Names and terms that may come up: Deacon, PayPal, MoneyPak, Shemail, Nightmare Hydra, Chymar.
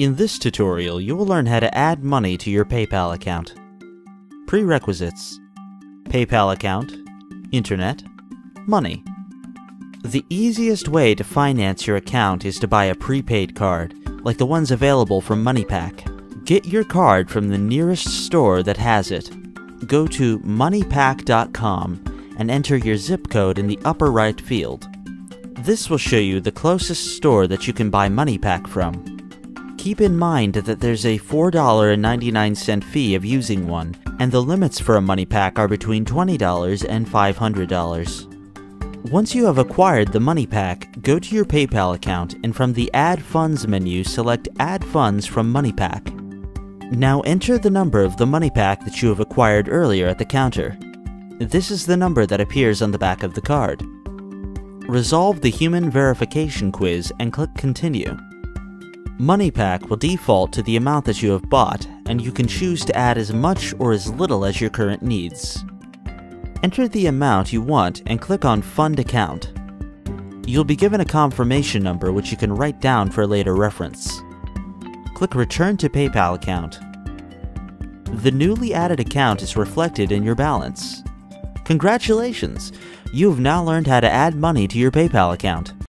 In this tutorial, you will learn how to add money to your PayPal account. Prerequisites: PayPal account, internet, money. The easiest way to finance your account is to buy a prepaid card, like the ones available from MoneyPak. Get your card from the nearest store that has it. Go to MoneyPak.com and enter your zip code in the upper right field. This will show you the closest store that you can buy MoneyPak from. Keep in mind that there's a $4.99 fee of using one, and the limits for a MoneyPak are between $20 and $500. Once you have acquired the MoneyPak, go to your PayPal account and from the Add Funds menu select Add Funds from MoneyPak. Now enter the number of the MoneyPak that you have acquired earlier at the counter. This is the number that appears on the back of the card. Resolve the human verification quiz and click Continue. MoneyPak will default to the amount that you have bought, and you can choose to add as much or as little as your current needs. Enter the amount you want and click on Fund Account. You'll be given a confirmation number which you can write down for later reference. Click Return to PayPal Account. The newly added account is reflected in your balance. Congratulations! You have now learned how to add money to your PayPal account.